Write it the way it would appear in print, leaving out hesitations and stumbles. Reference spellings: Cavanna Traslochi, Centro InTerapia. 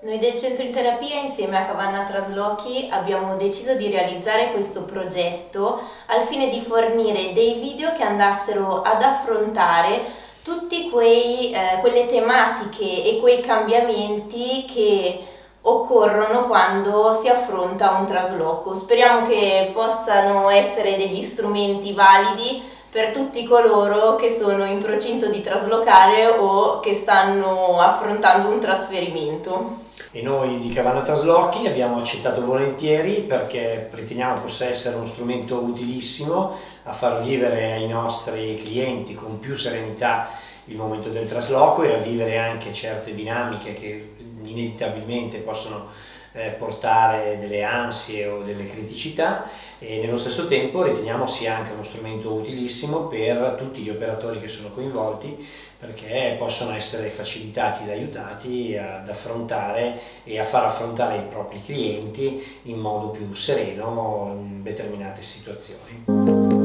Noi del Centro InTerapia insieme a Cavanna Traslochi abbiamo deciso di realizzare questo progetto al fine di fornire dei video che andassero ad affrontare tutte quelle tematiche e quei cambiamenti che occorrono quando si affronta un trasloco. Speriamo che possano essere degli strumenti validi per tutti coloro che sono in procinto di traslocare o che stanno affrontando un trasferimento. E noi di Cavanna Traslochi abbiamo accettato volentieri perché riteniamo possa essere uno strumento utilissimo a far vivere ai nostri clienti con più serenità il momento del trasloco e a vivere anche certe dinamiche che inevitabilmente possono portare delle ansie o delle criticità, e nello stesso tempo riteniamo sia anche uno strumento utilissimo per tutti gli operatori che sono coinvolti, perché possono essere facilitati ed aiutati ad affrontare e a far affrontare i propri clienti in modo più sereno in determinate situazioni.